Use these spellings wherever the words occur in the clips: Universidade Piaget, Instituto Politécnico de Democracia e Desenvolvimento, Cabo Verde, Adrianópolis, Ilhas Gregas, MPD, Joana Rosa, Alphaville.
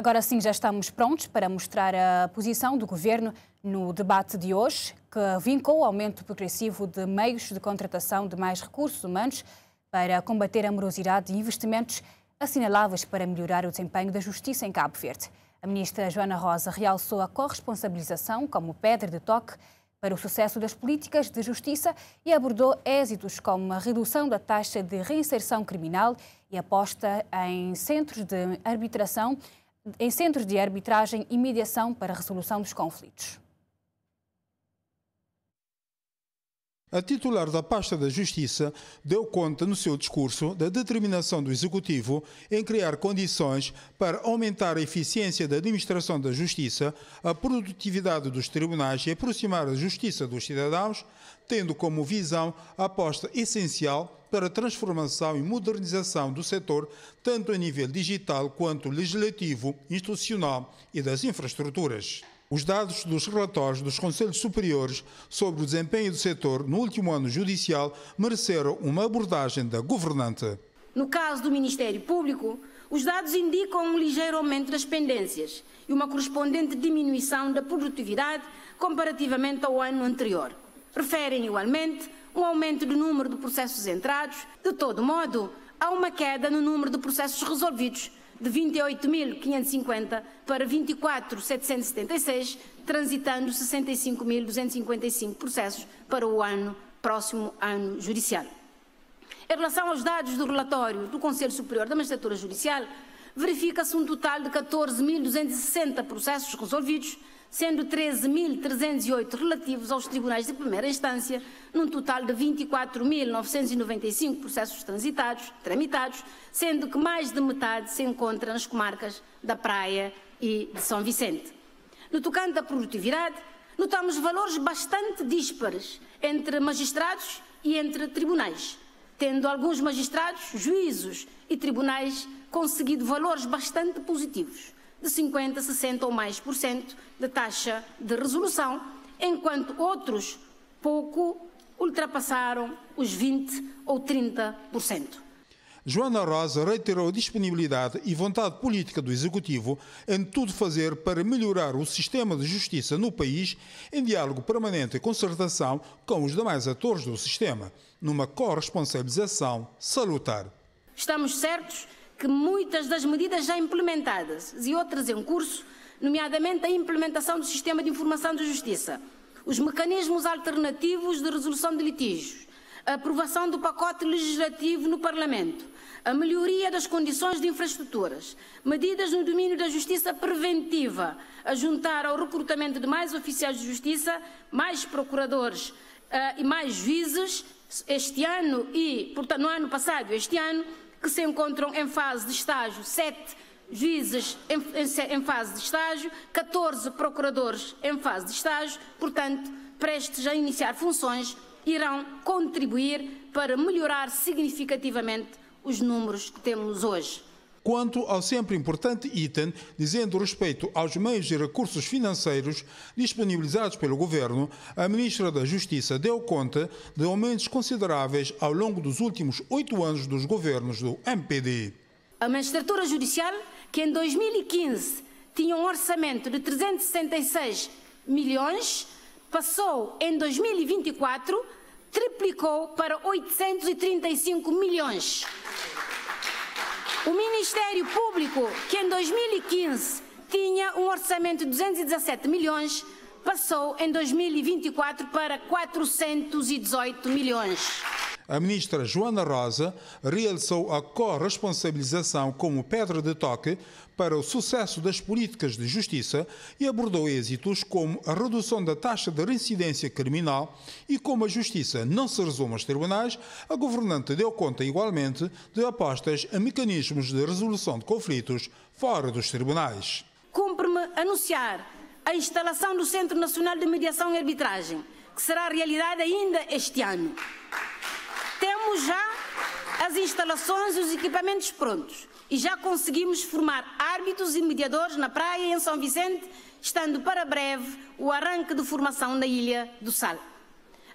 Agora sim, já estamos prontos para mostrar a posição do Governo no debate de hoje, que vincou o aumento progressivo de meios de contratação de mais recursos humanos para combater a morosidade e investimentos assinaláveis para melhorar o desempenho da justiça em Cabo Verde. A ministra Joana Rosa realçou a corresponsabilização como pedra de toque para o sucesso das políticas de justiça e abordou êxitos como a redução da taxa de reinserção criminal e aposta em centros de arbitragem e mediação para a resolução dos conflitos. A titular da pasta da Justiça deu conta no seu discurso da determinação do Executivo em criar condições para aumentar a eficiência da administração da Justiça, a produtividade dos tribunais e aproximar a Justiça dos cidadãos, tendo como visão a aposta essencial para a transformação e modernização do setor, tanto a nível digital quanto legislativo, institucional e das infraestruturas. Os dados dos relatórios dos Conselhos Superiores sobre o desempenho do setor no último ano judicial mereceram uma abordagem da governante. No caso do Ministério Público, os dados indicam um ligeiro aumento das pendências e uma correspondente diminuição da produtividade comparativamente ao ano anterior. Referem igualmente um aumento do número de processos entrados. De todo modo, há uma queda no número de processos resolvidos, de 28.550 para 24.776, transitando 65.255 processos para o próximo ano judicial. Em relação aos dados do relatório do Conselho Superior da Magistratura Judicial, verifica-se um total de 14.260 processos resolvidos, sendo 13.308 relativos aos tribunais de primeira instância, num total de 24.995 processos tramitados, sendo que mais de metade se encontra nas comarcas da Praia e de São Vicente. No tocante à produtividade, notamos valores bastante díspares entre magistrados e entre tribunais, tendo alguns magistrados, juízos e tribunais conseguido valores bastante positivos, de 50%, 60% ou mais por cento de taxa de resolução, enquanto outros pouco ultrapassaram os 20% ou 30%. Joana Rosa reiterou a disponibilidade e vontade política do Executivo em tudo fazer para melhorar o sistema de justiça no país, em diálogo permanente e concertação com os demais atores do sistema, numa corresponsabilização salutar. Estamos certos que muitas das medidas já implementadas e outras em curso, nomeadamente a implementação do sistema de informação de justiça, os mecanismos alternativos de resolução de litígios, a aprovação do pacote legislativo no Parlamento, a melhoria das condições de infraestruturas, medidas no domínio da justiça preventiva, a juntar ao recrutamento de mais oficiais de justiça, mais procuradores e mais juízes este ano e, portanto, no ano passado e este ano, que se encontram em fase de estágio, 7 juízes em fase de estágio, 14 procuradores em fase de estágio, portanto, prestes a iniciar funções, irão contribuir para melhorar significativamente os números que temos hoje. Quanto ao sempre importante item, dizendo respeito aos meios e recursos financeiros disponibilizados pelo Governo, a ministra da Justiça deu conta de aumentos consideráveis ao longo dos últimos 8 anos dos governos do MPD. A magistratura judicial, que em 2015 tinha um orçamento de 366 milhões, passou em 2024, triplicou para 835 milhões. O Ministério Público, que em 2015 tinha um orçamento de 217 milhões, passou em 2024 para 418 milhões. A ministra Joana Rosa realçou a corresponsabilização como pedra de toque para o sucesso das políticas de justiça e abordou êxitos como a redução da taxa de reincidência criminal e como a justiça não se resume aos tribunais, a governante deu conta igualmente de apostas a mecanismos de resolução de conflitos fora dos tribunais. Cumpre-me anunciar a instalação do Centro Nacional de Mediação e Arbitragem, que será realizada ainda este ano. Temos já as instalações e os equipamentos prontos e já conseguimos formar árbitros e mediadores na Praia e em São Vicente, estando para breve o arranque de formação na Ilha do Sal.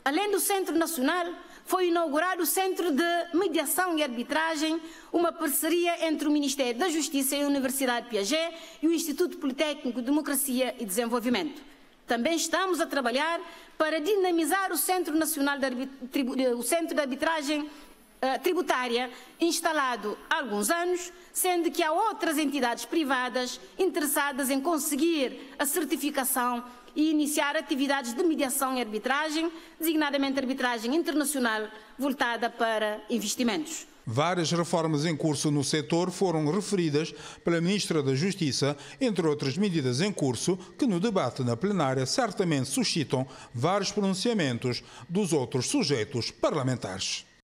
Além do Centro Nacional, foi inaugurado o Centro de Mediação e Arbitragem, uma parceria entre o Ministério da Justiça e a Universidade Piaget e o Instituto Politécnico de Democracia e Desenvolvimento. Também estamos a trabalhar para dinamizar o Centro Nacional de Arbitragem Tributária, instalado há alguns anos, sendo que há outras entidades privadas interessadas em conseguir a certificação e iniciar atividades de mediação e arbitragem, designadamente arbitragem internacional voltada para investimentos. Várias reformas em curso no setor foram referidas pela Ministra da Justiça, entre outras medidas em curso que no debate na plenária certamente suscitam vários pronunciamentos dos outros sujeitos parlamentares.